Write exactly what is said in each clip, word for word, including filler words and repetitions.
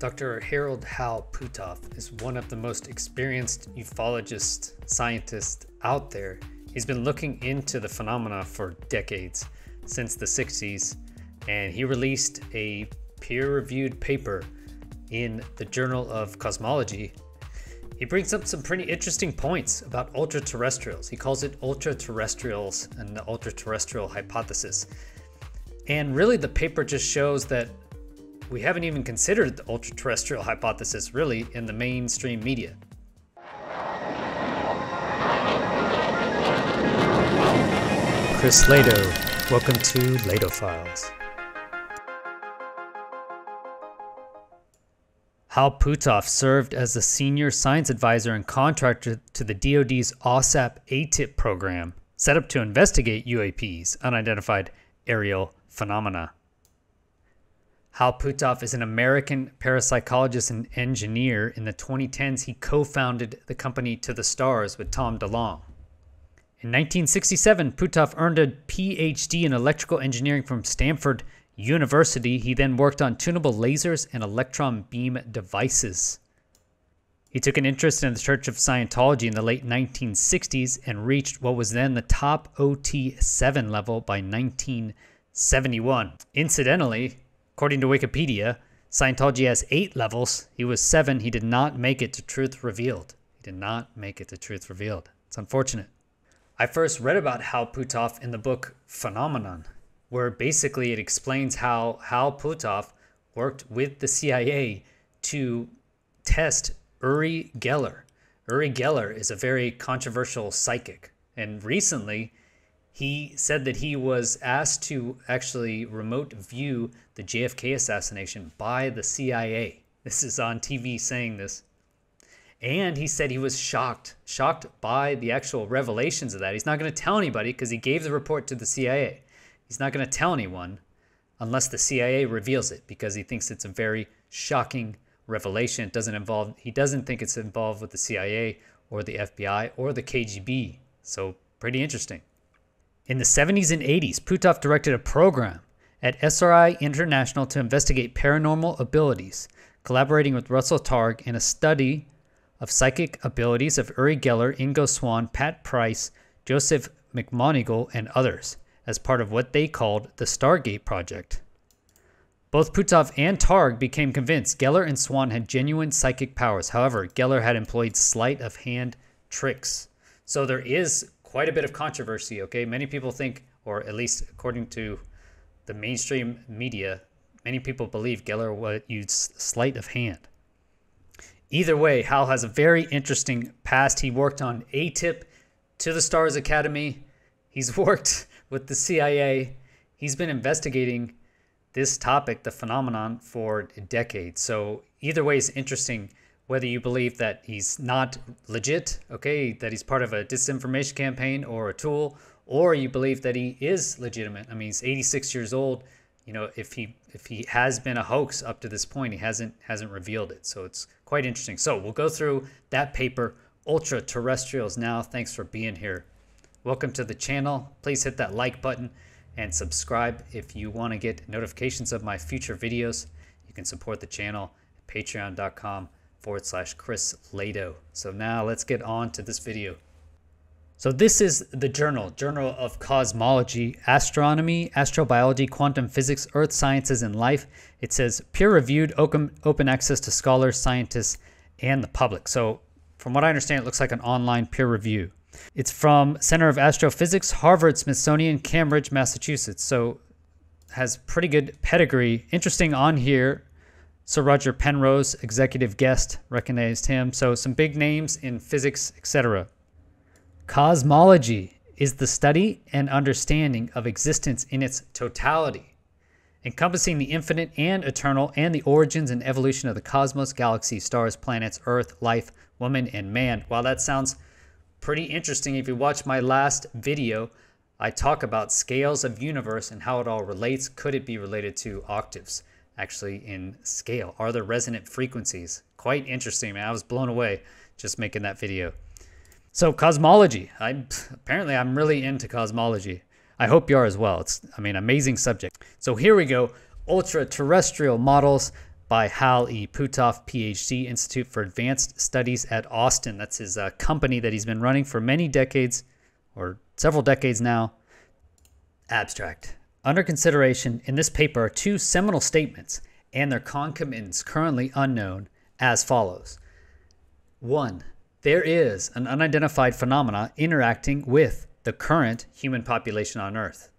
Doctor Harold Hal Puthoff is one of the most experienced ufologists, scientists out there. He's been looking into the phenomena for decades, since the sixties, and he released a peer-reviewed paper in the Journal of Cosmology. He brings up some pretty interesting points about ultra-terrestrials. He calls it ultra-terrestrials and the ultra-terrestrial hypothesis. And really the paper just shows that we haven't even considered the ultra-terrestrial hypothesis really in the mainstream media. Chris Lehto, welcome to Lehto Files. Hal Puthoff served as a senior science advisor and contractor to the D O D's OSAP A T I P program, set up to investigate U A Ps, unidentified aerial phenomena. Hal Puthoff is an American parapsychologist and engineer. In the twenty tens, he co-founded the company To the Stars with Tom DeLonge. In nineteen sixty-seven, Puthoff earned a P H D in electrical engineering from Stanford University. He then worked on tunable lasers and electron beam devices. He took an interest in the Church of Scientology in the late nineteen sixties and reached what was then the top O T seven level by nineteen seventy-one. Incidentally, according to Wikipedia, Scientology has eight levels. He was seven. He did not make it to Truth Revealed. He did not make it to Truth Revealed. It's unfortunate. I first read about Hal Puthoff in the book Phenomenon, where basically it explains how Hal Puthoff worked with the C I A to test Uri Geller. Uri Geller is a very controversial psychic. And recently, he said that he was asked to actually remote view the J F K assassination by the C I A. This is on T V saying this. And he said he was shocked, shocked by the actual revelations of that. He's not going to tell anybody because he gave the report to the C I A. He's not going to tell anyone unless the C I A reveals it because he thinks it's a very shocking revelation. It doesn't involve, he doesn't think it's involved with the C I A or the F B I or the K G B. So pretty interesting. In the seventies and eighties, Puthoff directed a program at S R I International to investigate paranormal abilities, collaborating with Russell Targ in a study of psychic abilities of Uri Geller, Ingo Swann, Pat Price, Joseph McMoneagle, and others as part of what they called the Stargate Project. Both Puthoff and Targ became convinced Geller and Swann had genuine psychic powers. However, Geller had employed sleight of hand tricks. So there is quite a bit of controversy, okay? Many people think, or at least according to the mainstream media, many people believe Geller used sleight of hand. Either way, Hal has a very interesting past. He worked on A T I P, To the Stars Academy. He's worked with the C I A. He's been investigating this topic, the phenomenon, for decades. So either way is interesting, whether you believe that he's not legit, okay, that he's part of a disinformation campaign or a tool, or you believe that he is legitimate. I mean, he's eighty-six years old. You know, if he if he has been a hoax up to this point, he hasn't hasn't revealed it. So it's quite interesting. So we'll go through that paper, Ultra Terrestrials, now. Thanks for being here. Welcome to the channel. Please hit that like button and subscribe if you want to get notifications of my future videos. You can support the channel at patreon.com forward slash Chris Lehto. So now let's get on to this video. So this is the journal, Journal of Cosmology, Astronomy, Astrobiology, Quantum Physics, Earth Sciences, and Life. It says peer-reviewed, open, open access to scholars, scientists, and the public. So from what I understand, it looks like an online peer review. It's from Center of Astrophysics, Harvard, Smithsonian, Cambridge, Massachusetts. So has pretty good pedigree. Interesting on here, Sir Roger Penrose, executive guest, recognized him. So some big names in physics, et cetera. Cosmology is the study and understanding of existence in its totality, encompassing the infinite and eternal and the origins and evolution of the cosmos, galaxies, stars, planets, earth, life, woman, and man. Wow, that sounds pretty interesting. If you watch my last video, I talk about scales of universe and how it all relates. Could it be related to octaves, actually, in scale? Are there resonant frequencies? Quite interesting, man. I was blown away just making that video. So cosmology, I, apparently I'm really into cosmology. I hope you are as well. It's, I mean, amazing subject. So here we go, ultra-terrestrial models, by Hal E. Puthoff, P H D, Institute for Advanced Studies at Austin. That's his uh, company that he's been running for many decades, or several decades now. Abstract. Under consideration in this paper are two seminal statements and their concomitants currently unknown as follows. One, there is an unidentified phenomena interacting with the current human population on Earth.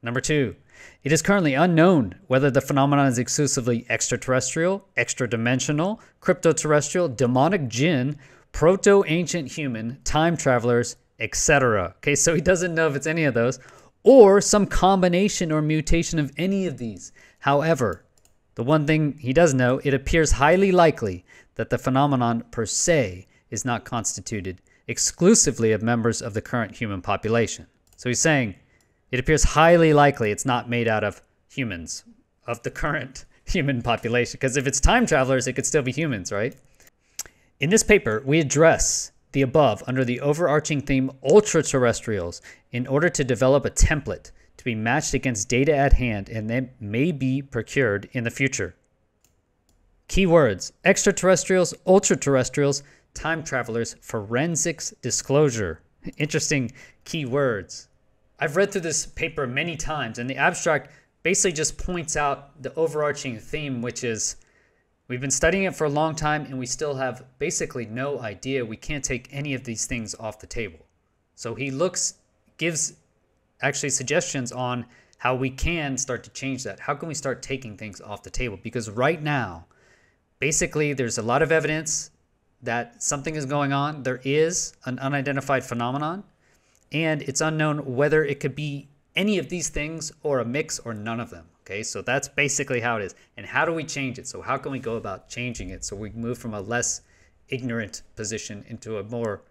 Number two, it is currently unknown whether the phenomenon is exclusively extraterrestrial, extra-dimensional, crypto-terrestrial, demonic jinn, proto-ancient human, time travelers, et cetera. Okay, so he doesn't know if it's any of those, or some combination or mutation of any of these. However, the one thing he does know, it appears highly likely that the phenomenon per se is not constituted exclusively of members of the current human population. So he's saying, it appears highly likely it's not made out of humans, of the current human population. Because if it's time travelers, it could still be humans, right? In this paper, we address the above under the overarching theme ultra-terrestrials in order to develop a template to be matched against data at hand and that may be procured in the future. Keywords: extraterrestrials, ultra-terrestrials, time travelers, forensics disclosure. Interesting keywords. I've read through this paper many times, and the abstract basically just points out the overarching theme, which is we've been studying it for a long time and we still have basically no idea. We can't take any of these things off the table. So he looks, gives actually suggestions on how we can start to change that. How can we start taking things off the table? Because right now, basically there's a lot of evidence that something is going on. There is an unidentified phenomenon. And it's unknown whether it could be any of these things or a mix or none of them. Okay, so that's basically how it is. And how do we change it? So how can we go about changing it so we move from a less ignorant position into a more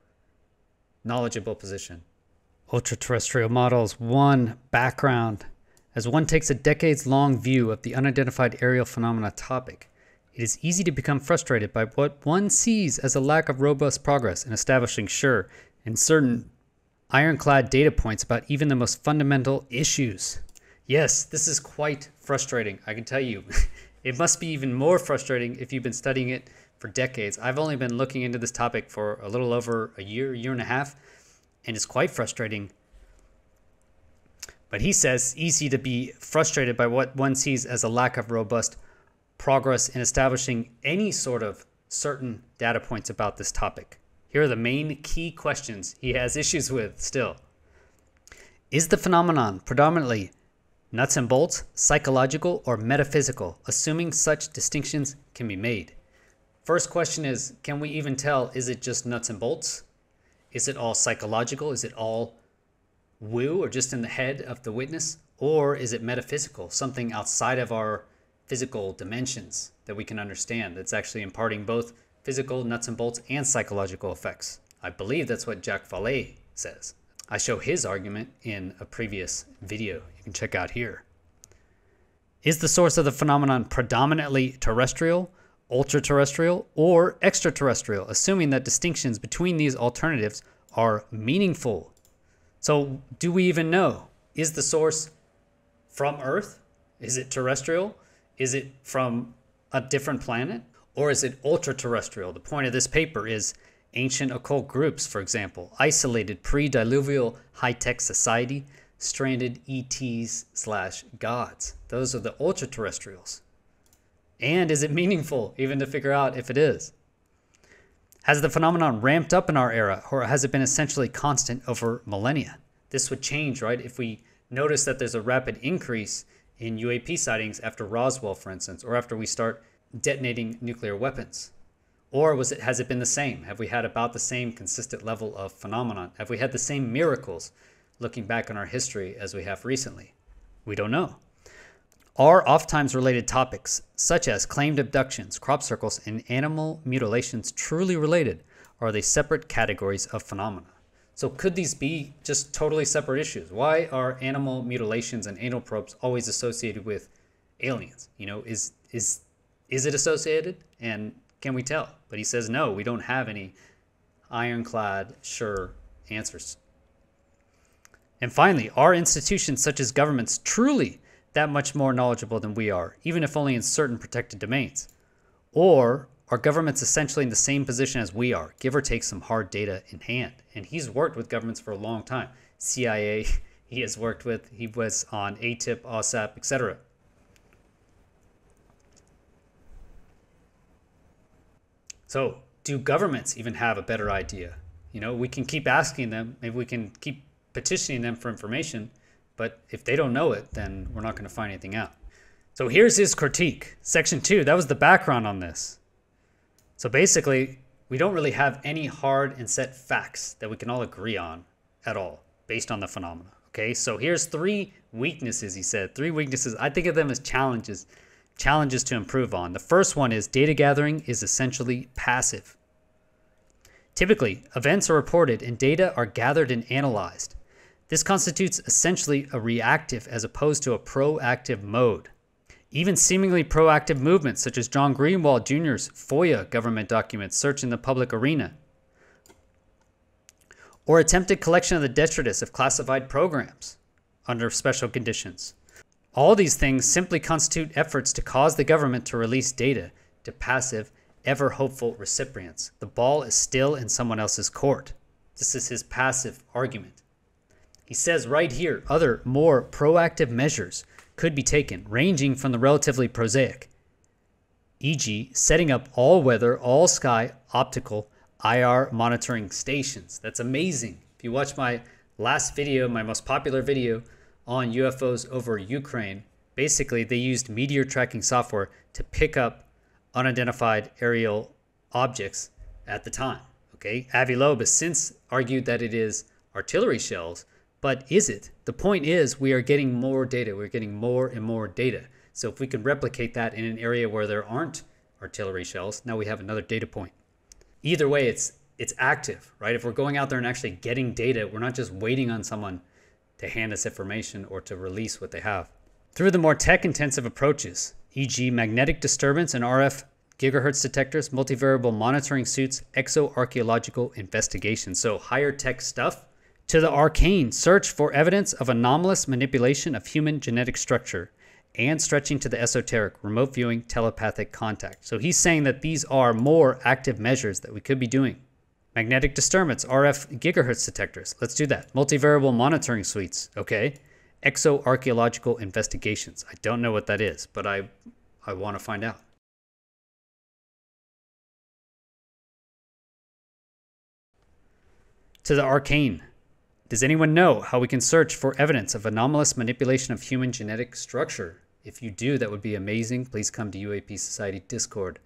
knowledgeable position? Ultra-terrestrial models. One, background. As one takes a decades-long view of the unidentified aerial phenomena topic, it is easy to become frustrated by what one sees as a lack of robust progress in establishing sure and certain ironclad data points about even the most fundamental issues. Yes, this is quite frustrating, I can tell you. It must be even more frustrating if you've been studying it for decades. I've only been looking into this topic for a little over a year, year and a half, and it's quite frustrating. But he says, easy to be frustrated by what one sees as a lack of robust progress in establishing any sort of certain data points about this topic. Here are the main key questions he has issues with still. Is the phenomenon predominantly nuts and bolts, psychological, or metaphysical, assuming such distinctions can be made? First question is, can we even tell, is it just nuts and bolts? Is it all psychological? Is it all woo or just in the head of the witness? Or is it metaphysical, something outside of our physical dimensions that we can understand that's actually imparting both physical nuts and bolts and psychological effects? I believe that's what Jacques Vallée says. I show his argument in a previous video you can check out here. Is the source of the phenomenon predominantly terrestrial, ultra-terrestrial, or extraterrestrial, assuming that distinctions between these alternatives are meaningful? So do we even know? Is the source from Earth? Is it terrestrial? Is it from a different planet? Or is it ultra-terrestrial? The point of this paper is ancient occult groups, for example, isolated pre-diluvial high-tech society, stranded E Ts slash gods. Those are the ultra-terrestrials. And is it meaningful even to figure out if it is? Has the phenomenon ramped up in our era, or has it been essentially constant over millennia? This would change, right? If we notice that there's a rapid increase in U A P sightings after Roswell, for instance, or after we start detonating nuclear weapons? Or was it, has it been the same? Have we had about the same consistent level of phenomenon? Have we had the same miracles looking back on our history as we have recently? We don't know. Are oft-times related topics, such as claimed abductions, crop circles, and animal mutilations truly related? Or are they separate categories of phenomena? So could these be just totally separate issues? Why are animal mutilations and anal probes always associated with aliens? You know, is is Is it associated? And can we tell? But he says, no, we don't have any ironclad, sure answers. And finally, are institutions such as governments truly that much more knowledgeable than we are, even if only in certain protected domains? Or our government's essentially in the same position as we are, give or take some hard data in hand. And he's worked with governments for a long time. C I A, he has worked with, he was on A T I P, OSAP, et cetera. So do governments even have a better idea? You know, we can keep asking them, maybe we can keep petitioning them for information, but if they don't know it, then we're not going to find anything out. So here's his critique. Section two, that was the background on this. So basically, we don't really have any hard and set facts that we can all agree on at all based on the phenomena. Okay, so here's three weaknesses, he said. Three weaknesses. I think of them as challenges, challenges to improve on. The first one is data gathering is essentially passive. Typically, events are reported and data are gathered and analyzed. This constitutes essentially a reactive as opposed to a proactive mode. Even seemingly proactive movements such as John Greenwald Junior's FOIA government documents searching the public arena, or attempted collection of the detritus of classified programs under special conditions. All these things simply constitute efforts to cause the government to release data to passive, ever hopeful recipients. The ball is still in someone else's court. This is his passive argument. He says right here, other more proactive measures could be taken, ranging from the relatively prosaic, for example setting up all-weather, all-sky optical I R monitoring stations. That's amazing. If you watch my last video, my most popular video on U F Os over Ukraine, basically they used meteor tracking software to pick up unidentified aerial objects at the time. Okay, Avi Loeb has since argued that it is artillery shells, but is it? The point is we are getting more data. We're getting more and more data. So if we can replicate that in an area where there aren't artillery shells, now we have another data point. Either way, it's it's active, right? If we're going out there and actually getting data, we're not just waiting on someone to hand us information or to release what they have. Through the more tech-intensive approaches, for example magnetic disturbance and R F gigahertz detectors, multivariable monitoring suits, exoarchaeological investigation. So higher tech stuff, to the arcane search for evidence of anomalous manipulation of human genetic structure, and stretching to the esoteric, remote viewing, telepathic contact. So he's saying that these are more active measures that we could be doing. Magnetic disturbance, R F gigahertz detectors. Let's do that. Multivariable monitoring suites. Okay. Exoarchaeological investigations. I don't know what that is, but I, I want to find out. To the arcane. Does anyone know how we can search for evidence of anomalous manipulation of human genetic structure? If you do, that would be amazing. Please come to U A P Society Discord.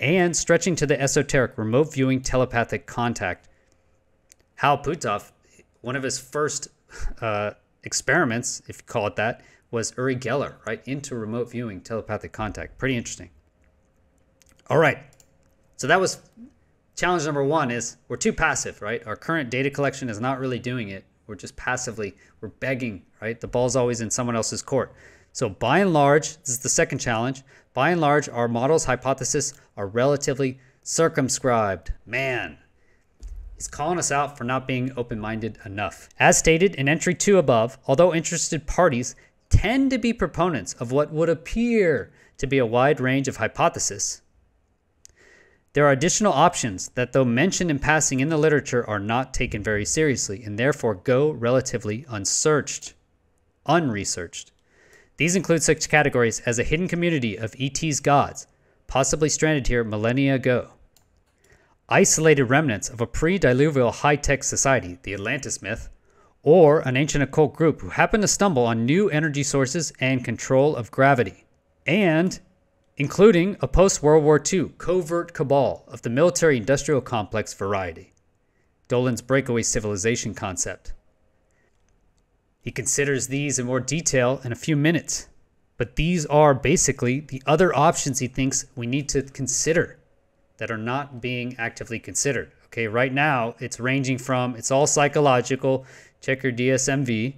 And stretching to the esoteric, remote viewing, telepathic contact. Hal Puthoff, one of his first uh, experiments, if you call it that, was Uri Geller, right? Into remote viewing, telepathic contact. Pretty interesting. All right. So that was... challenge number one is we're too passive, right? Our current data collection is not really doing it. We're just passively, we're begging, right? The ball's always in someone else's court. So by and large, this is the second challenge. By and large, our models, hypothesis are relatively circumscribed. Man, he's calling us out for not being open-minded enough. As stated in entry two above, although interested parties tend to be proponents of what would appear to be a wide range of hypotheses, there are additional options that, though mentioned in passing in the literature, are not taken very seriously and therefore go relatively unsearched, unresearched. These include such categories as a hidden community of E T's gods, possibly stranded here millennia ago, isolated remnants of a pre-diluvial high-tech society, the Atlantis myth, or an ancient occult group who happened to stumble on new energy sources and control of gravity, and including a post-World War Two covert cabal of the military-industrial complex variety, Dolan's breakaway civilization concept. He considers these in more detail in a few minutes, but these are basically the other options he thinks we need to consider that are not being actively considered. Okay, right now it's ranging from, it's all psychological, check your D S M V,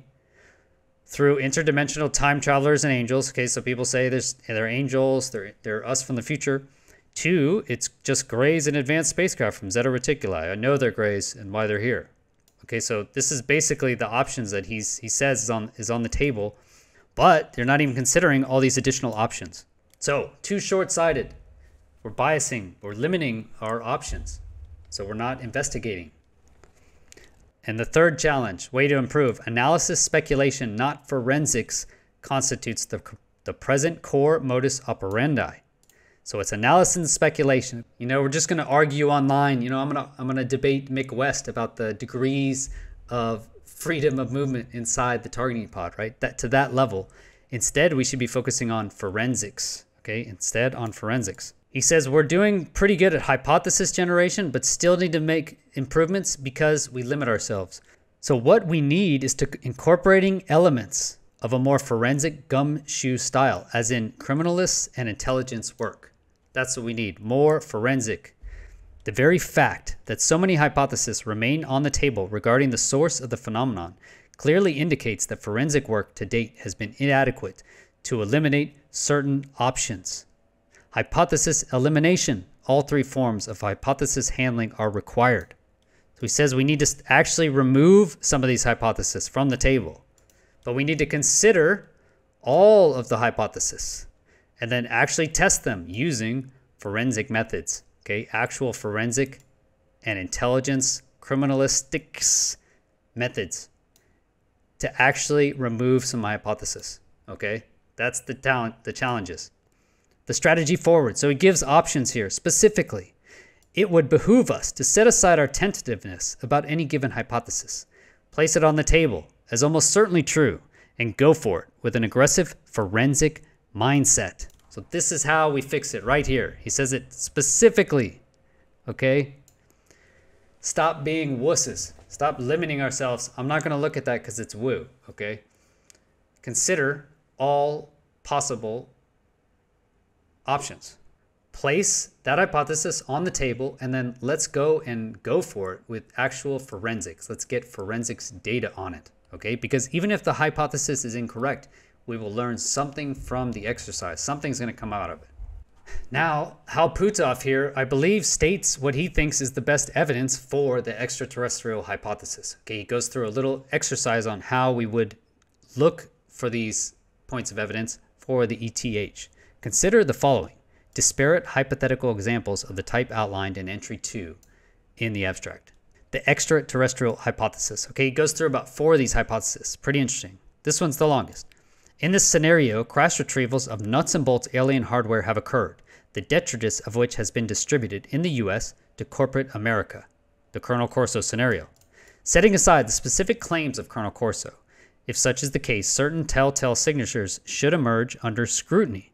through interdimensional time travelers and angels. Okay, so people say there's, they're angels, they're, they're us from the future. Two, it's just grays in advanced spacecraft from Zeta Reticuli. I know they're grays and why they're here. Okay, so this is basically the options that he's, he says is on, is on the table, but they're not even considering all these additional options. So, too short-sighted. We're biasing, we're limiting our options. So we're not investigating. And the third challenge, way to improve, analysis, speculation, not forensics, constitutes the, the present core modus operandi. So it's analysis and speculation. You know, we're just going to argue online. You know, I'm going to I'm going to debate Mick West about the degrees of freedom of movement inside the targeting pod, right? That to that level. Instead, we should be focusing on forensics, okay? Instead on forensics. He says, we're doing pretty good at hypothesis generation, but still need to make improvements because we limit ourselves. So what we need is to incorporating elements of a more forensic gumshoe style, as in criminalists and intelligence work. That's what we need, more forensic. The very fact that so many hypotheses remain on the table regarding the source of the phenomenon clearly indicates that forensic work to date has been inadequate to eliminate certain options. Hypothesis elimination, all three forms of hypothesis handling are required. So he says we need to actually remove some of these hypotheses from the table, but we need to consider all of the hypotheses and then actually test them using forensic methods, okay? Actual forensic and intelligence criminalistics methods to actually remove some hypotheses, okay? That's the talent, the challenges. The strategy forward. So he gives options here specifically. It would behoove us to set aside our tentativeness about any given hypothesis, place it on the table as almost certainly true, and go for it with an aggressive forensic mindset. So this is how we fix it right here. He says it specifically, okay? Stop being wusses. Stop limiting ourselves. I'm not going to look at that because it's woo, okay? Consider all possible options. Place that hypothesis on the table and then let's go and go for it with actual forensics. Let's get forensics data on it, okay? Because even if the hypothesis is incorrect, we will learn something from the exercise. Something's going to come out of it. Now, Hal Puthoff here, I believe, states what he thinks is the best evidence for the extraterrestrial hypothesis. Okay, he goes through a little exercise on how we would look for these points of evidence for the E T H. Consider the following disparate hypothetical examples of the type outlined in entry two in the abstract. The extraterrestrial hypothesis. Okay, it goes through about four of these hypotheses. Pretty interesting. This one's the longest. In this scenario, crash retrievals of nuts and bolts alien hardware have occurred, the detritus of which has been distributed in the U S to corporate America. The Colonel Corso scenario. Setting aside the specific claims of Colonel Corso, if such is the case, certain telltale signatures should emerge under scrutiny.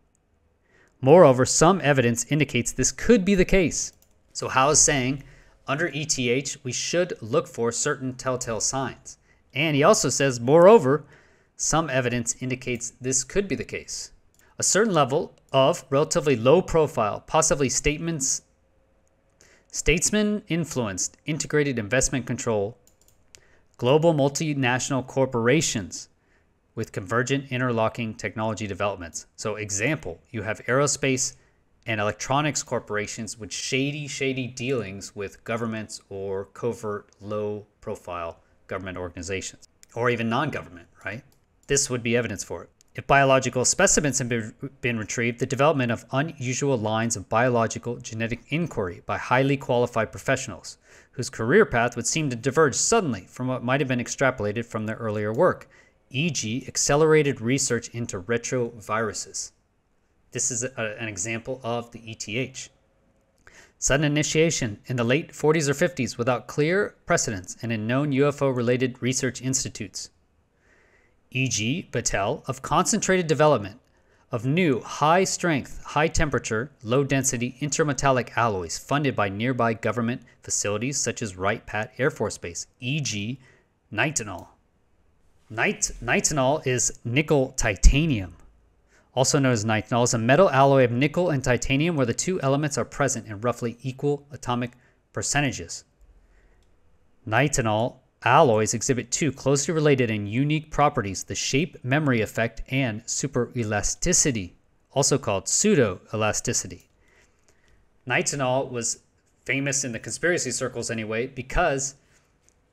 Moreover, some evidence indicates this could be the case. So Hal is saying, under E T H, we should look for certain telltale signs. And he also says, moreover, some evidence indicates this could be the case. A certain level of relatively low profile, possibly statements, statesman-influenced integrated investment control, global multinational corporations, with convergent interlocking technology developments. So example, you have aerospace and electronics corporations with shady, shady dealings with governments or covert, low-profile government organizations, or even non-government, right? This would be evidence for it. If biological specimens have been retrieved, the development of unusual lines of biological genetic inquiry by highly qualified professionals, whose career path would seem to diverge suddenly from what might have been extrapolated from their earlier work, for example accelerated research into retroviruses. This is a, an example of the E T H. Sudden initiation in the late forties or fifties without clear precedents and in known U F O-related research institutes. for example Battelle of concentrated development of new high-strength, high-temperature, low-density intermetallic alloys funded by nearby government facilities such as Wright-Patt Air Force Base, for example nitinol. Nit nitinol is nickel titanium. Also known as nitinol is a metal alloy of nickel and titanium where the two elements are present in roughly equal atomic percentages. Nitinol alloys exhibit two closely related and unique properties, the shape memory effect and superelasticity, also called pseudoelasticity. Nitinol was famous in the conspiracy circles anyway because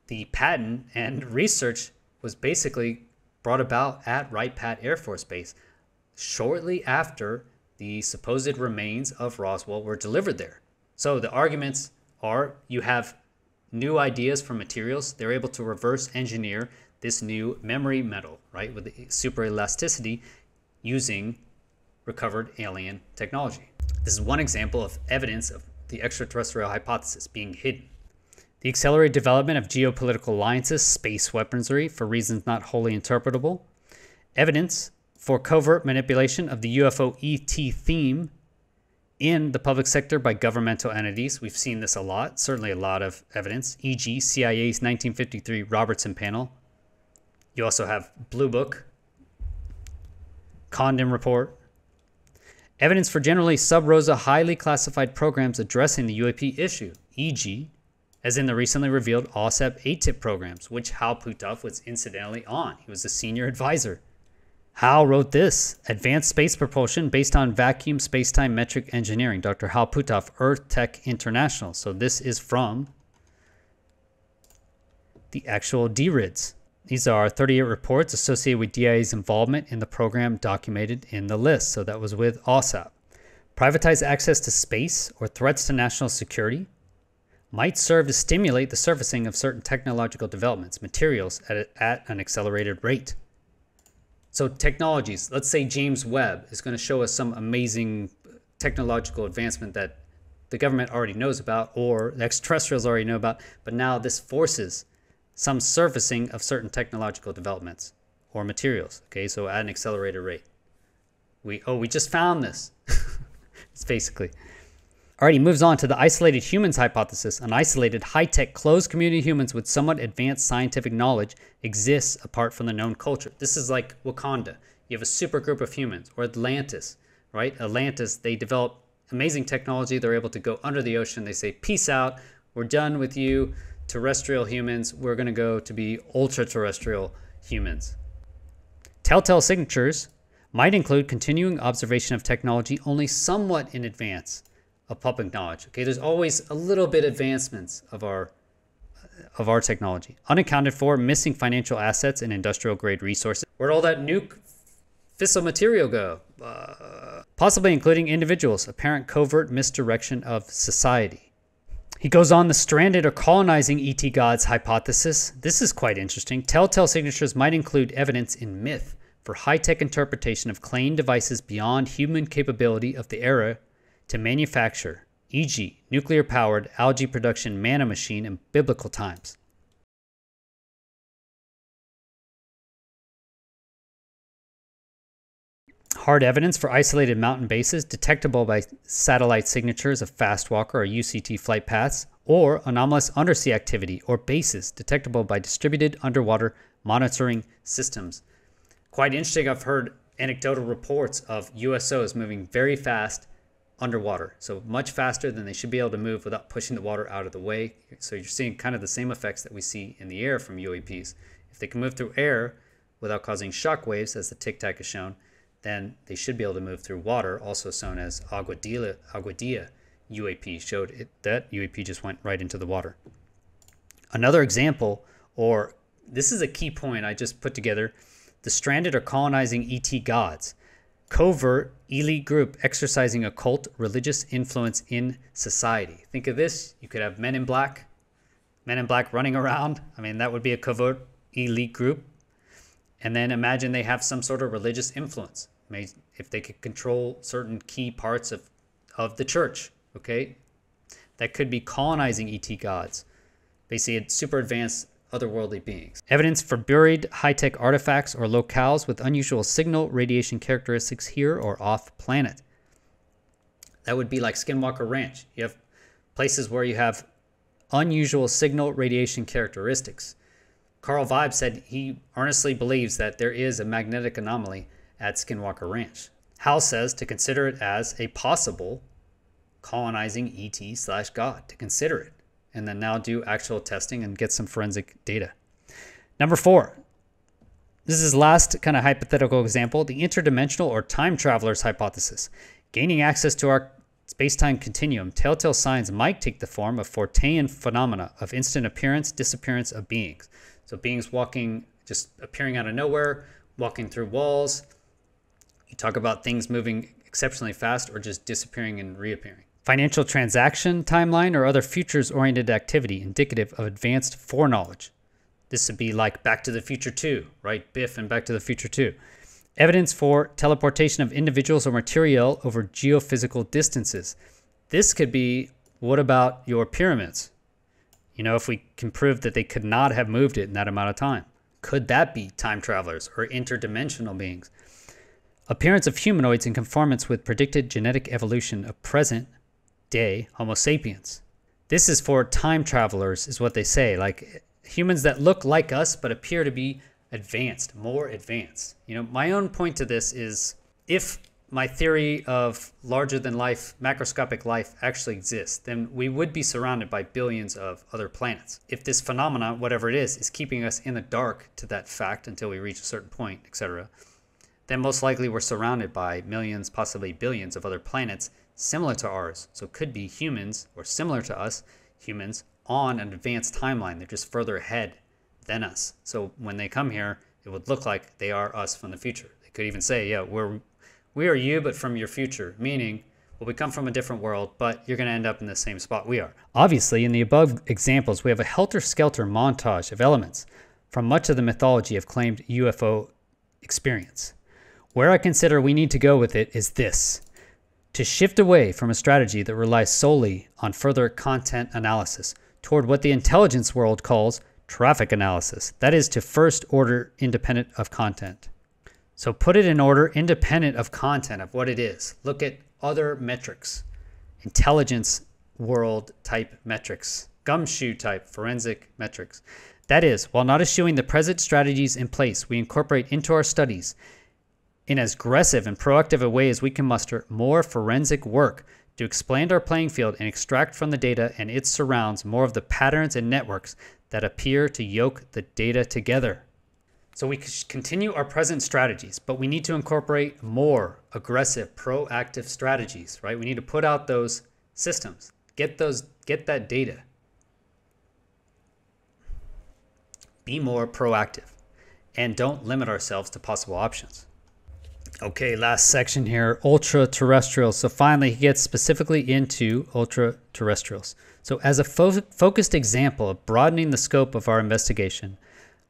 the patent and research was basically brought about at Wright-Patt Air Force Base shortly after the supposed remains of Roswell were delivered there. So the arguments are you have new ideas for materials. They're able to reverse engineer this new memory metal, right, with the super elasticity using recovered alien technology. This is one example of evidence of the extraterrestrial hypothesis being hidden. The accelerated development of geopolitical alliances, space weaponry for reasons not wholly interpretable. Evidence for covert manipulation of the U F O E T theme in the public sector by governmental entities. We've seen this a lot, certainly a lot of evidence, for example C I A's nineteen fifty-three Robertson panel. You also have Blue Book, Condon Report. Evidence for generally sub rosa highly classified programs addressing the U A P issue, for example as in the recently revealed OSAP A T I P programs, which Hal Puthoff was incidentally on. He was a senior advisor. Hal wrote this, Advanced Space Propulsion Based on Vacuum Spacetime Metric Engineering, Doctor Hal Puthoff, Earth Tech International. So this is from the actual D R I Ds. These are thirty-eight reports associated with D I A's involvement in the program documented in the list. So that was with OSAP. Privatized access to space or threats to national security might serve to stimulate the surfacing of certain technological developments, materials at, a, at an accelerated rate. So technologies, let's say James Webb is going to show us some amazing technological advancement that the government already knows about or the extraterrestrials already know about, but now this forces some surfacing of certain technological developments or materials, okay? So at an accelerated rate. We, oh, we just found this. It's basically. All right, he moves on to the isolated humans hypothesis. An isolated, high-tech, closed community of humans with somewhat advanced scientific knowledge exists apart from the known culture. This is like Wakanda. You have a supergroup of humans, or Atlantis, right? Atlantis, they develop amazing technology. They're able to go under the ocean. They say, peace out. We're done with you, terrestrial humans. We're going to go to be ultra-terrestrial humans. Telltale signatures might include continuing observation of technology only somewhat in advance of public knowledge. Okay, there's always a little bit advancements of our of our technology. Unaccounted for missing financial assets and industrial grade resources. Where'd all that nuke fissile material go? Uh, possibly including individuals, apparent covert misdirection of society. He goes on the stranded or colonizing E T gods hypothesis. This is quite interesting. Telltale signatures might include evidence in myth for high-tech interpretation of claimed devices beyond human capability of the era to manufacture, for example nuclear-powered algae production manna machine in biblical times. Hard evidence for isolated mountain bases detectable by satellite signatures of fast walker or U C T flight paths, or anomalous undersea activity or bases detectable by distributed underwater monitoring systems. Quite interesting, I've heard anecdotal reports of U S Os moving very fast underwater, so much faster than they should be able to move without pushing the water out of the way. So you're seeing kind of the same effects that we see in the air from U A Ps. If they can move through air without causing shock waves, as the Tic Tac is shown, then they should be able to move through water, also shown as Aguadilla, Aguadilla U A P showed it, that U A P just went right into the water. Another example, or this is a key point I just put together, the stranded or colonizing E T gods. Covert elite group exercising occult religious influence in society. Think of this. You could have men in black, men in black running around. I mean, that would be a covert elite group. And then imagine they have some sort of religious influence. If they could control certain key parts of, of the church, okay? That could be colonizing E T gods. Basically, super advanced otherworldly beings. Evidence for buried high-tech artifacts or locales with unusual signal radiation characteristics here or off planet. That would be like Skinwalker Ranch. You have places where you have unusual signal radiation characteristics. Carl Vibe said he earnestly believes that there is a magnetic anomaly at Skinwalker Ranch. Hal says to consider it as a possible colonizing E T slash God, to consider it, and then now do actual testing and get some forensic data. Number four, this is last kind of hypothetical example, the interdimensional or time travelers hypothesis. Gaining access to our space-time continuum, telltale signs might take the form of Fortean phenomena of instant appearance, disappearance of beings. So beings walking, just appearing out of nowhere, walking through walls. You talk about things moving exceptionally fast, or just disappearing and reappearing. Financial transaction timeline or other futures-oriented activity indicative of advanced foreknowledge. This would be like Back to the Future two, right? Biff and Back to the Future two. Evidence for teleportation of individuals or material over geophysical distances. This could be, what about your pyramids? You know, if we can prove that they could not have moved it in that amount of time. Could that be time travelers or interdimensional beings? Appearance of humanoids in conformance with predicted genetic evolution of present-day Homo sapiens. This is for time travelers, is what they say. Like, humans that look like us but appear to be advanced, more advanced. You know, my own point to this is, if my theory of larger-than-life, macroscopic life actually exists, then we would be surrounded by billions of other planets. If this phenomenon, whatever it is, is keeping us in the dark to that fact until we reach a certain point, et cetera, then most likely we're surrounded by millions, possibly billions of other planets similar to ours. So it could be humans, or similar to us, humans on an advanced timeline. They're just further ahead than us. So when they come here, it would look like they are us from the future. They could even say, yeah, we're we are you, but from your future, meaning, well, we come from a different world, but you're going to end up in the same spot we are. Obviously, in the above examples, we have a helter-skelter montage of elements from much of the mythology of claimed U F O experience. Where I consider we need to go with it is this: to shift away from a strategy that relies solely on further content analysis toward what the intelligence world calls traffic analysis. That is, to first order independent of content. So put it in order independent of content, of what it is. Look at other metrics, intelligence world type metrics, gumshoe type forensic metrics. That is, while not eschewing the present strategies in place, we incorporate into our studies, in as aggressive and proactive a way as we can muster, more forensic work to expand our playing field and extract from the data and its surrounds more of the patterns and networks that appear to yoke the data together. So we continue our present strategies, but we need to incorporate more aggressive, proactive strategies, right? We need to put out those systems, get those, get that data. Be more proactive and don't limit ourselves to possible options. Okay, last section here, ultra-terrestrials. So finally, he gets specifically into ultra-terrestrials. So as a fo focused example of broadening the scope of our investigation,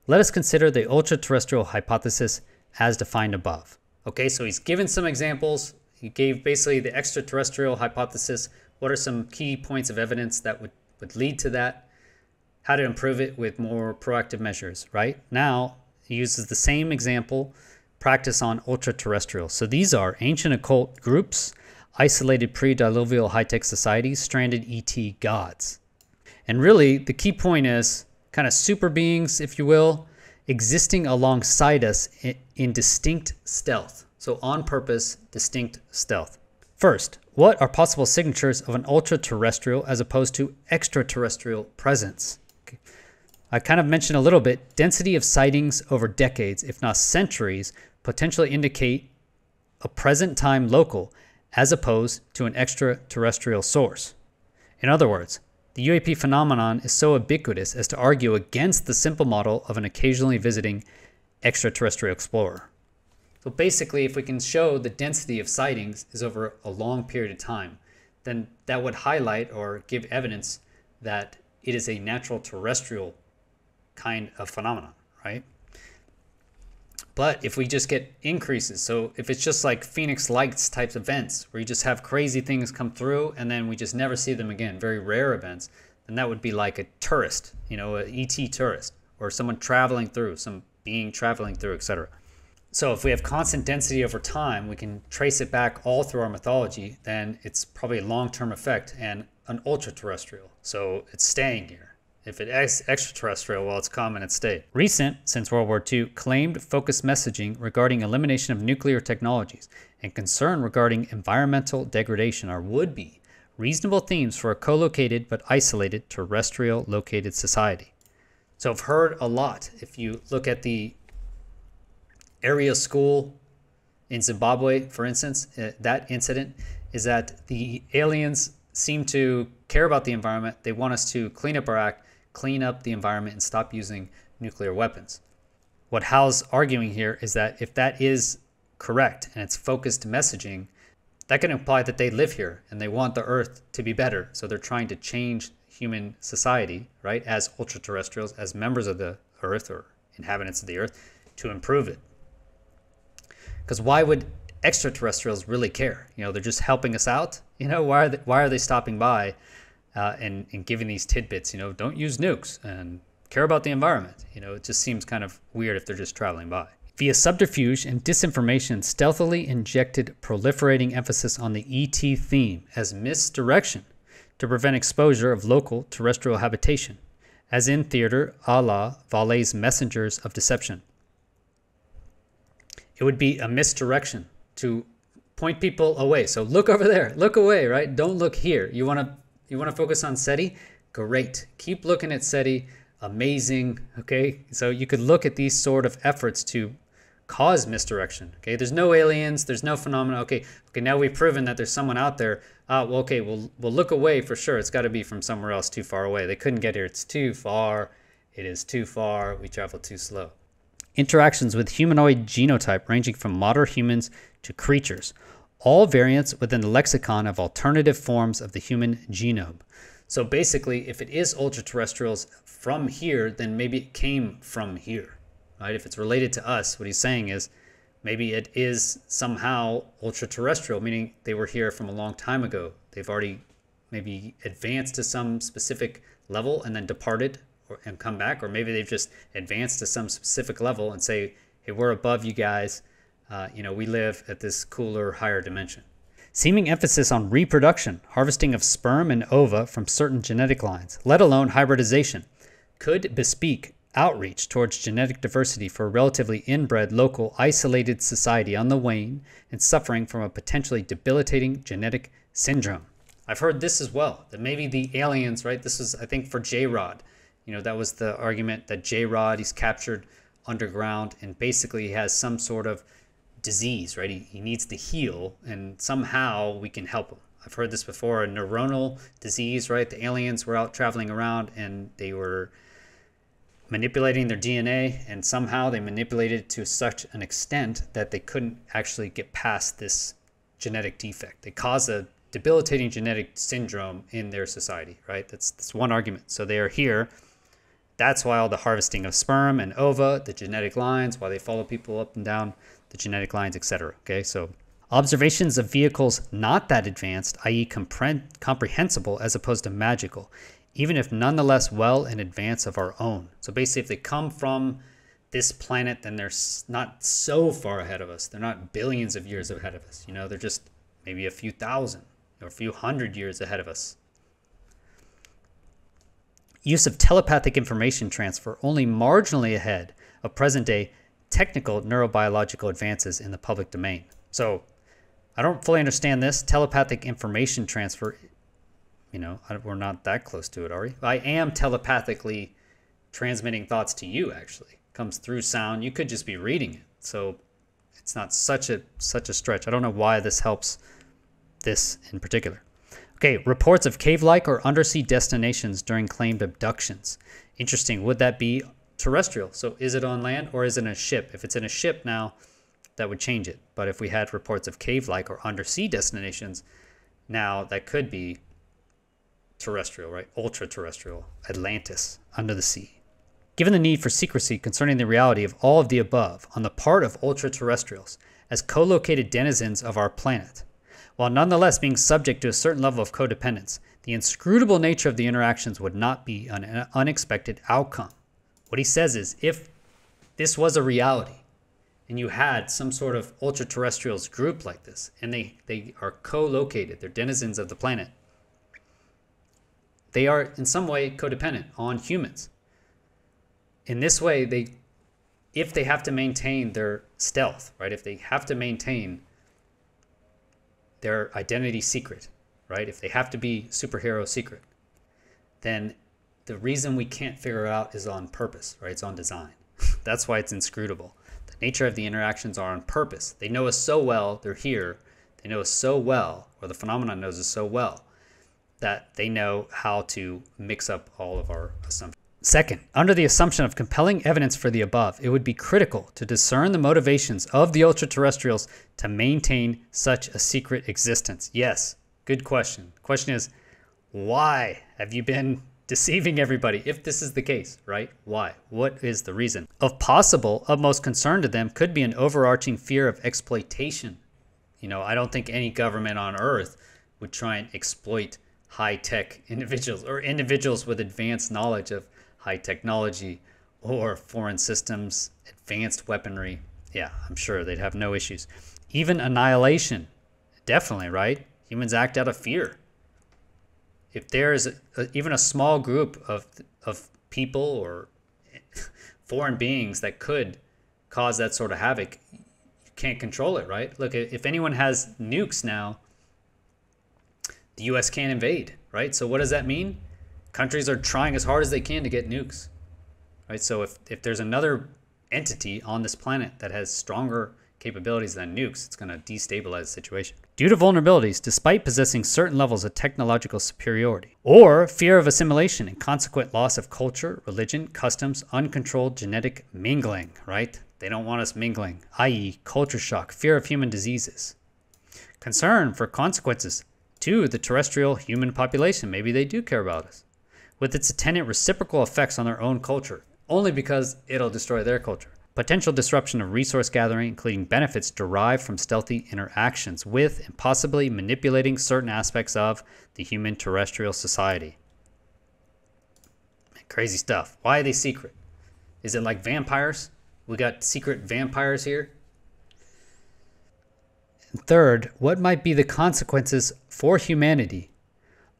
let us consider the ultra-terrestrial hypothesis as defined above. Okay, so he's given some examples. He gave basically the extraterrestrial hypothesis. What are some key points of evidence that would, would lead to that? How to improve it with more proactive measures, right? Now, he uses the same example, practice on ultra-terrestrials. So these are ancient occult groups, isolated pre-diluvial high-tech societies, stranded E T gods. And really, the key point is, kind of super beings, if you will, existing alongside us in, in distinct stealth. So on purpose, distinct stealth. First, what are possible signatures of an ultra-terrestrial as opposed to extraterrestrial presence? Okay. I kind of mentioned a little bit, density of sightings over decades, if not centuries, potentially indicate a present time local as opposed to an extraterrestrial source. In other words, the U A P phenomenon is so ubiquitous as to argue against the simple model of an occasionally visiting extraterrestrial explorer. So basically, if we can show the density of sightings is over a long period of time, then that would highlight or give evidence that it is a natural terrestrial kind of phenomenon, right? But if we just get increases, so if it's just like Phoenix Lights types events where you just have crazy things come through and then we just never see them again, very rare events, then that would be like a tourist, you know, an E T tourist or someone traveling through, some being traveling through, et cetera. So if we have constant density over time, we can trace it back all through our mythology, then it's probably a long-term effect and an ultra-terrestrial. So it's staying here. If it is extraterrestrial, well, it's common, it's stayed. Recent, since World War Two, claimed focused messaging regarding elimination of nuclear technologies and concern regarding environmental degradation are would-be reasonable themes for a co-located but isolated terrestrial-located society. So I've heard a lot. If you look at the area school in Zimbabwe, for instance, uh, that incident is that the aliens seem to care about the environment. They want us to clean up our act, clean up the environment, and stop using nuclear weapons. What Hal's arguing here is that if that is correct and it's focused messaging, That can imply that they live here and they want the Earth to be better. So they're trying to change human society, right, as ultra-terrestrials, as members of the Earth or inhabitants of the Earth, to improve it. Because why would extraterrestrials really care? You know, they're just helping us out. You know, why are they, why are they stopping by uh, and, and giving these tidbits? You know, don't use nukes and care about the environment. You know, it just seems kind of weird if they're just traveling by. Via subterfuge and disinformation, stealthily injected proliferating emphasis on the E T theme as misdirection to prevent exposure of local terrestrial habitation, as in theater a la Vallée's Messengers of Deception. It would be a misdirection to point people away. So look over there, look away, right? Don't look here. You want to you want to focus on SETI? Great. Keep looking at SETI. Amazing. Okay, so you could look at these sort of efforts to cause misdirection. Okay, there's no aliens, there's no phenomena. Okay, okay, now we've proven that there's someone out there. Uh, well, okay, we'll, we'll look away for sure. It's got to be from somewhere else too far away. They couldn't get here. It's too far. It is too far. We travel too slow. Interactions with humanoid genotype ranging from modern humans to creatures, all variants within the lexicon of alternative forms of the human genome. So basically, if it is ultra-terrestrials from here, then maybe it came from here. Right? If it's related to us, what he's saying is maybe it is somehow ultra-terrestrial, meaning they were here from a long time ago. They've already maybe advanced to some specific level and then departed or, and come back. Or maybe they've just advanced to some specific level and say, hey, we're above you guys. Uh, you know, we live at this cooler, higher dimension. Seeming emphasis on reproduction, harvesting of sperm and ova from certain genetic lines, let alone hybridization, could bespeak outreach towards genetic diversity for a relatively inbred, local, isolated society on the wane and suffering from a potentially debilitating genetic syndrome. I've heard this as well, that maybe the aliens, right? This is, I think, for J-Rod. You know, that was the argument that J-Rod, he's captured underground and basically he has some sort of disease, right? He, he needs to heal and somehow we can help him. I've heard this before, a neuronal disease, right? The aliens were out traveling around and they were manipulating their D N A and somehow they manipulated it to such an extent that they couldn't actually get past this genetic defect. They caused a debilitating genetic syndrome in their society, right? That's, that's one argument. So they are here. That's why all the harvesting of sperm and ova, the genetic lines, why they follow people up and down the genetic lines, et cetera. Okay, so observations of vehicles not that advanced, that is compre- comprehensible as opposed to magical, even if nonetheless well in advance of our own. So basically, if they come from this planet, then they're not so far ahead of us. They're not billions of years ahead of us. You know, they're just maybe a few thousand or a few hundred years ahead of us. Use of telepathic information transfer only marginally ahead of present-day technical neurobiological advances in the public domain. So I don't fully understand this. Telepathic information transfer, you know, I, we're not that close to it, are we? I am telepathically transmitting thoughts to you, actually. Comes through sound. You could just be reading it. So it's not such a, such a stretch. I don't know why this helps this in particular. Okay, reports of cave-like or undersea destinations during claimed abductions. Interesting. Would that be terrestrial? So is it on land or is it in a ship? If it's in a ship now, that would change it. But if we had reports of cave-like or undersea destinations, now that could be terrestrial, right? Ultra-terrestrial, Atlantis, under the sea. Given the need for secrecy concerning the reality of all of the above on the part of ultra-terrestrials as co-located denizens of our planet, while nonetheless being subject to a certain level of codependence, the inscrutable nature of the interactions would not be an unexpected outcome. What he says is, if this was a reality and you had some sort of ultra-terrestrials group like this, and they, they are co-located, they're denizens of the planet, they are in some way codependent on humans. In this way, they, if they have to maintain their stealth, right, if they have to maintain their identity secret, right? If they have to be superhero secret, then the reason we can't figure it out is on purpose, right? It's on design. That's why it's inscrutable. The nature of the interactions are on purpose. They know us so well, they're here. They know us so well, or the phenomenon knows us so well, that they know how to mix up all of our assumptions. Second, under the assumption of compelling evidence for the above, it would be critical to discern the motivations of the ultra-terrestrials to maintain such a secret existence. Yes, good question. The question is, why have you been deceiving everybody if this is the case, right? Why? What is the reason? Of possible, of most concern to them could be an overarching fear of exploitation. You know, I don't think any government on Earth would try and exploit high-tech individuals or individuals with advanced knowledge of high technology or foreign systems, advanced weaponry. Yeah, I'm sure they'd have no issues. Even annihilation, definitely, right? Humans act out of fear. If there is a, a, even a small group of, of people or foreign beings that could cause that sort of havoc, you can't control it, right? Look, if anyone has nukes now, the U S can't invade, right? So what does that mean? Countries are trying as hard as they can to get nukes, right? So if, if there's another entity on this planet that has stronger capabilities than nukes, it's going to destabilize the situation. Due to vulnerabilities, despite possessing certain levels of technological superiority, or fear of assimilation and consequent loss of culture, religion, customs, uncontrolled genetic mingling, right? They don't want us mingling, that is culture shock, fear of human diseases, concern for consequences to the terrestrial human population. Maybe they do care about us. With its attendant reciprocal effects on their own culture, only because it'll destroy their culture. Potential disruption of resource gathering, including benefits derived from stealthy interactions with and possibly manipulating certain aspects of the human terrestrial society. Crazy stuff. Why are they secret? Is it like vampires? We got secret vampires here? Third, what might be the consequences for humanity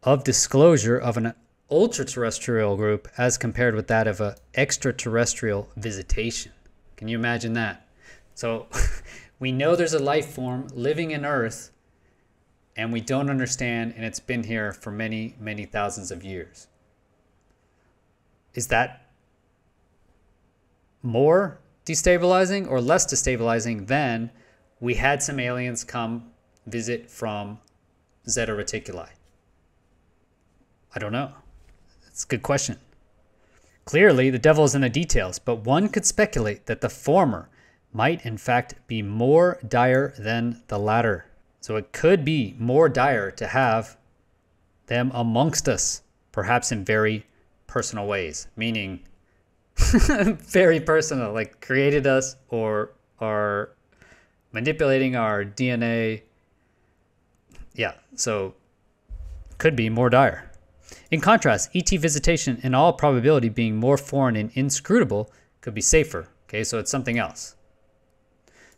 of disclosure of an ultra-terrestrial group as compared with that of an extraterrestrial visitation? Can you imagine that? So we know there's a life form living in Earth and we don't understand, and it's been here for many, many thousands of years. Is that more destabilizing or less destabilizing than we had some aliens come visit from Zeta Reticuli? I don't know. It's a good question. Clearly, the devil is in the details, but one could speculate that the former might in fact be more dire than the latter. So it could be more dire to have them amongst us, perhaps in very personal ways, meaning very personal, like created us or are manipulating our D N A. Yeah, so could be more dire. In contrast, E T visitation, in all probability being more foreign and inscrutable, could be safer. Okay, so it's something else.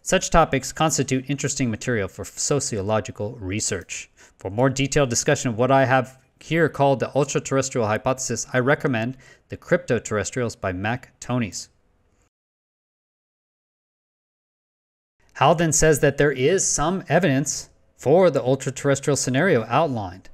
Such topics constitute interesting material for sociological research. For more detailed discussion of what I have here called the ultra-terrestrial hypothesis, I recommend The Crypto-Terrestrials by Mac Tonese. Hal then says that there is some evidence for the ultra-terrestrial scenario outlined.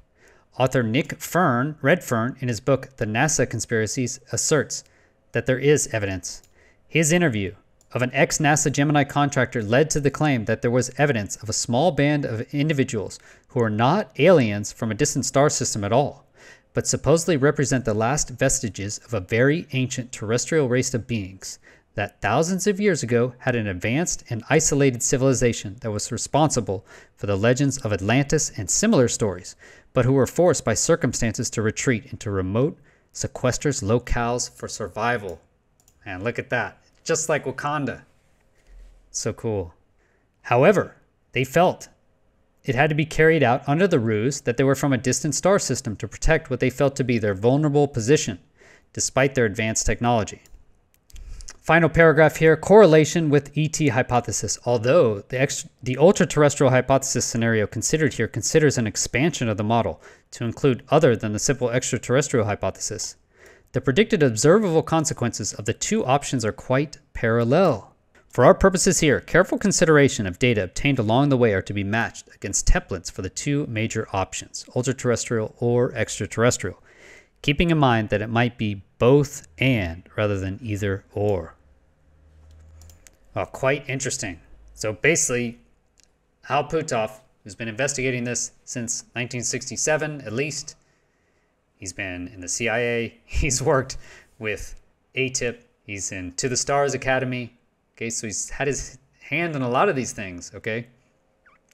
Author Nick Fern, Redfern, in his book The NASA Conspiracies, asserts that there is evidence. His interview of an ex-NASA Gemini contractor led to the claim that there was evidence of a small band of individuals who are not aliens from a distant star system at all, but supposedly represent the last vestiges of a very ancient terrestrial race of beings that thousands of years ago had an advanced and isolated civilization that was responsible for the legends of Atlantis and similar stories, but who were forced by circumstances to retreat into remote sequesters locales for survival. And look at that, just like Wakanda. So cool. However, they felt it had to be carried out under the ruse that they were from a distant star system to protect what they felt to be their vulnerable position, despite their advanced technology. Final paragraph here, correlation with E T hypothesis. Although the, extra, the ultra-terrestrial hypothesis scenario considered here considers an expansion of the model to include other than the simple extraterrestrial hypothesis, the predicted observable consequences of the two options are quite parallel. For our purposes here, careful consideration of data obtained along the way are to be matched against templates for the two major options, ultra-terrestrial or extraterrestrial, keeping in mind that it might be both and rather than either or. Oh, quite interesting. So basically, Hal Puthoff, who's been investigating this since nineteen sixty-seven, at least, he's been in the C I A, he's worked with A T I P. He's in To the Stars Academy. Okay, so he's had his hand on a lot of these things, okay?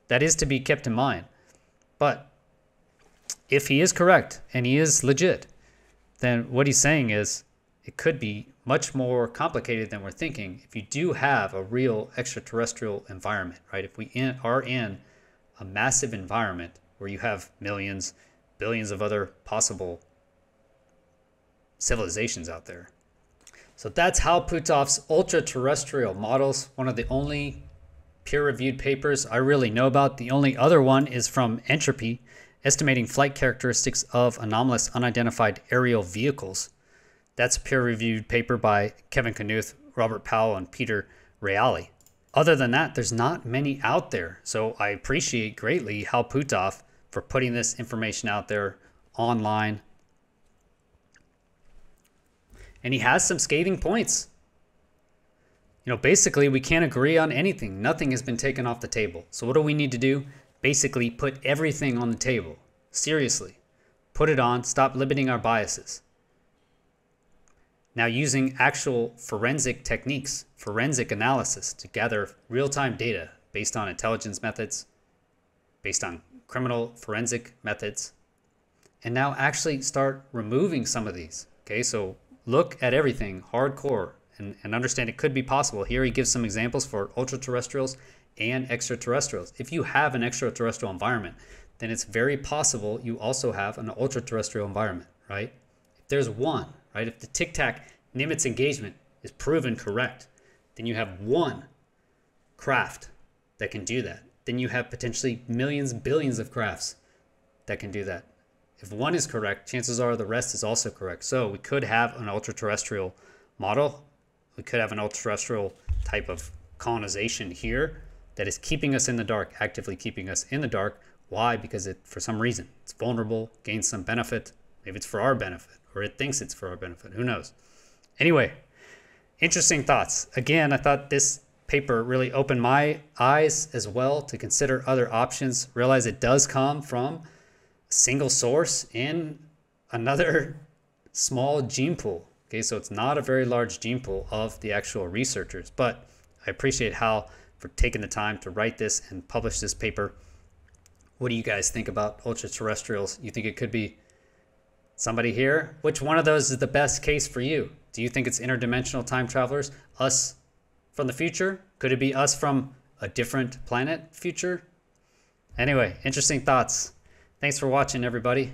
That is to be kept in mind. But if he is correct and he is legit, then what he's saying is it could be much more complicated than we're thinking if you do have a real extraterrestrial environment, right? If we in, are in a massive environment where you have millions, billions of other possible civilizations out there. So that's Hal Puthoff's ultra-terrestrial models, one of the only peer-reviewed papers I really know about. The only other one is from Entropy, estimating flight characteristics of anomalous unidentified aerial vehicles. That's a peer-reviewed paper by Kevin Knuth, Robert Powell, and Peter Reale. Other than that, there's not many out there. So I appreciate greatly Hal Puthoff for putting this information out there online. And he has some scathing points. You know, basically, we can't agree on anything. Nothing has been taken off the table. So what do we need to do? Basically, put everything on the table. Seriously. Put it on. Stop limiting our biases. Now, using actual forensic techniques, forensic analysis to gather real-time data based on intelligence methods, based on criminal forensic methods, and now actually start removing some of these. Okay, so look at everything hardcore and, and understand it could be possible. Here he gives some examples for ultra-terrestrials and extraterrestrials. If you have an extraterrestrial environment, then it's very possible you also have an ultra-terrestrial environment, right? If there's one, right? If the Tic-Tac Nimitz engagement is proven correct, then you have one craft that can do that. Then you have potentially millions, billions of crafts that can do that. If one is correct, chances are the rest is also correct. So we could have an ultra-terrestrial model. We could have an ultra-terrestrial type of colonization here that is keeping us in the dark, actively keeping us in the dark. Why? Because it, for some reason, it's vulnerable, gains some benefit. Maybe it's for our benefit, or it thinks it's for our benefit. Who knows? Anyway, interesting thoughts. Again, I thought this paper really opened my eyes as well to consider other options. Realize it does come from single source in another small gene pool. Okay, so it's not a very large gene pool of the actual researchers, but I appreciate Hal for taking the time to write this and publish this paper. What do you guys think about ultra-terrestrials? You think it could be somebody here? Which one of those is the best case for you? Do you think it's interdimensional time travelers? Us from the future? Could it be us from a different planet future? Anyway, interesting thoughts. Thanks for watching, everybody.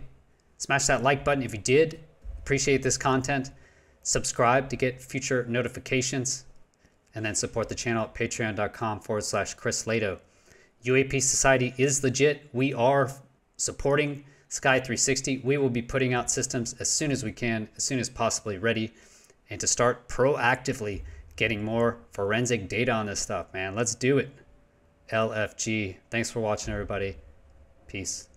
Smash that like button if you did appreciate this content. Subscribe to get future notifications. And then support the channel at patreon.com forward slash Chris Lehto. U A P Society is legit. We are supporting Sky three sixty. We will be putting out systems as soon as we can, as soon as possibly ready. And to start proactively getting more forensic data on this stuff, man. Let's do it. L F G. Thanks for watching, everybody. Peace.